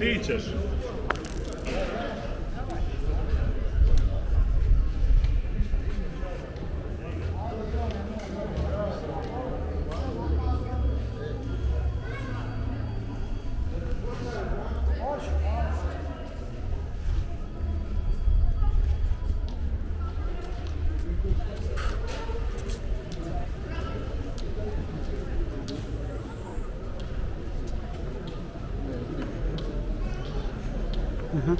Teachers. Uh-huh.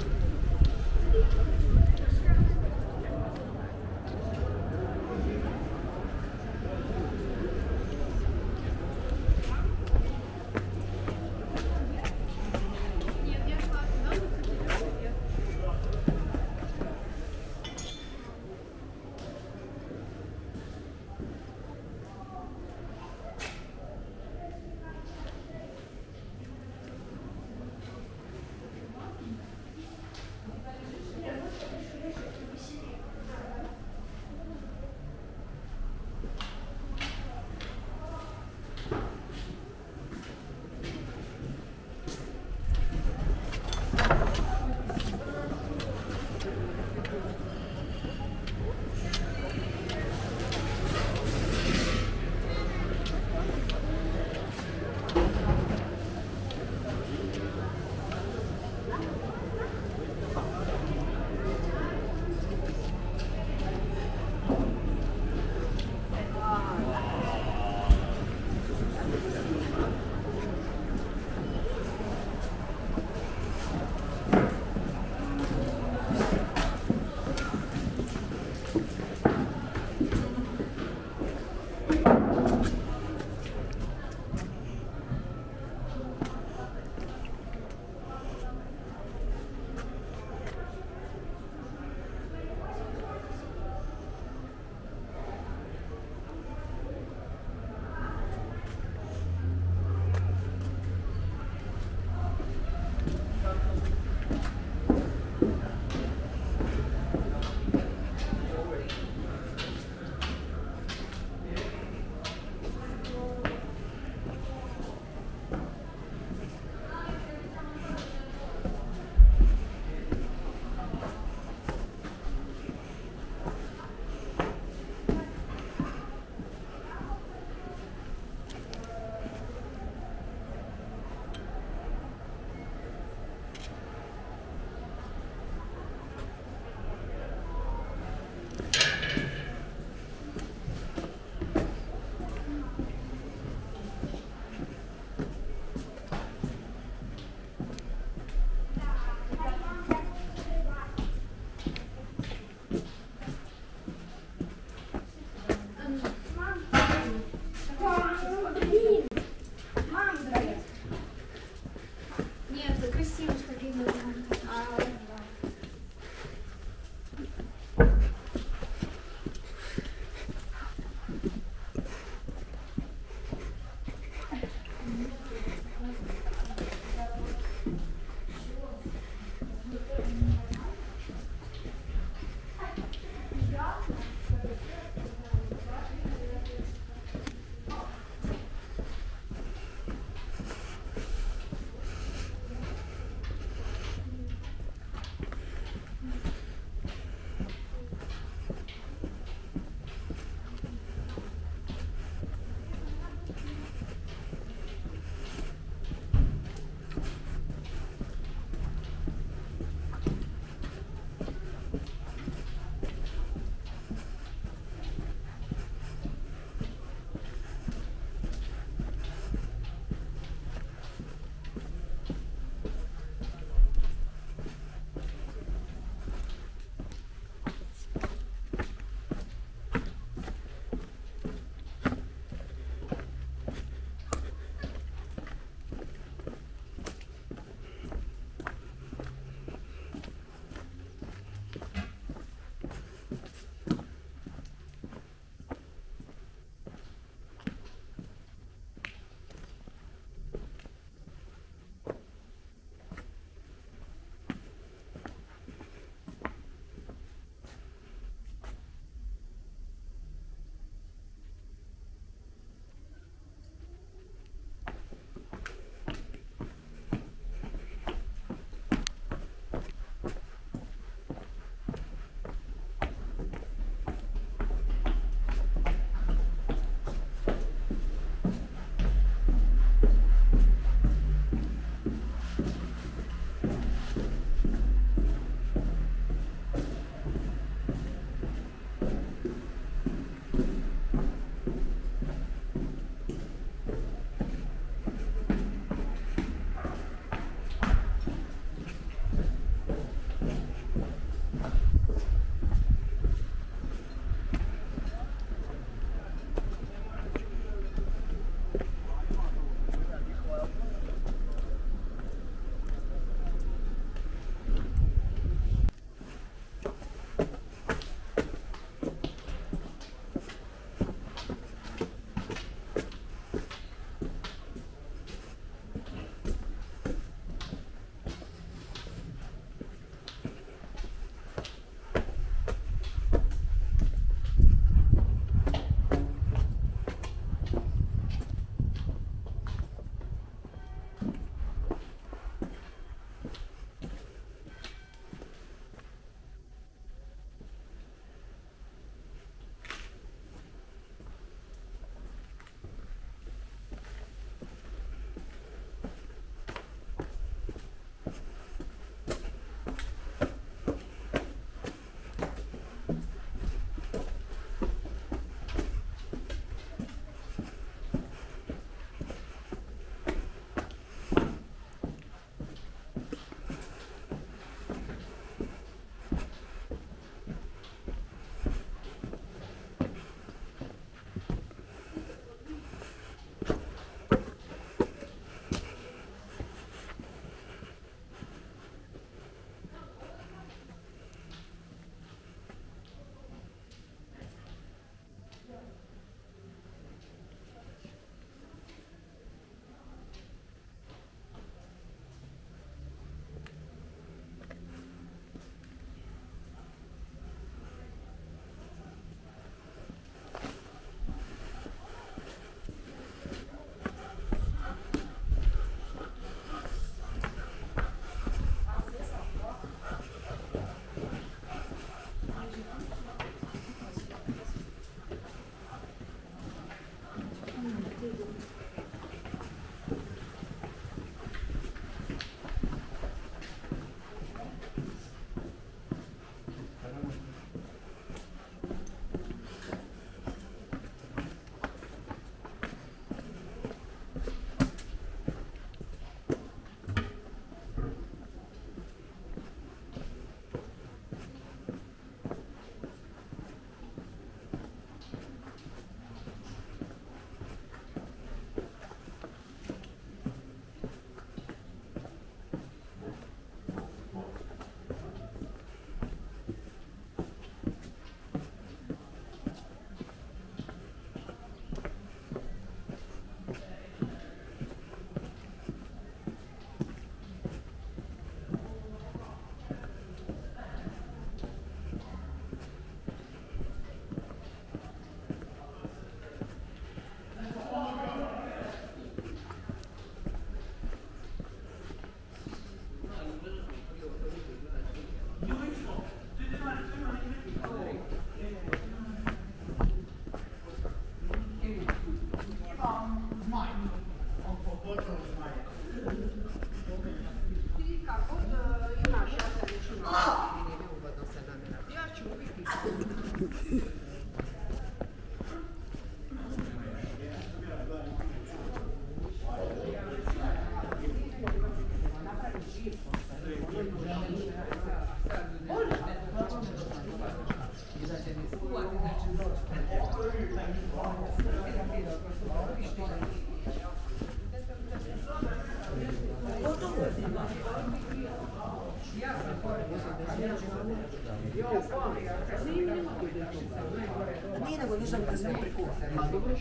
Nina quando sono sempre corsa, ma dopo un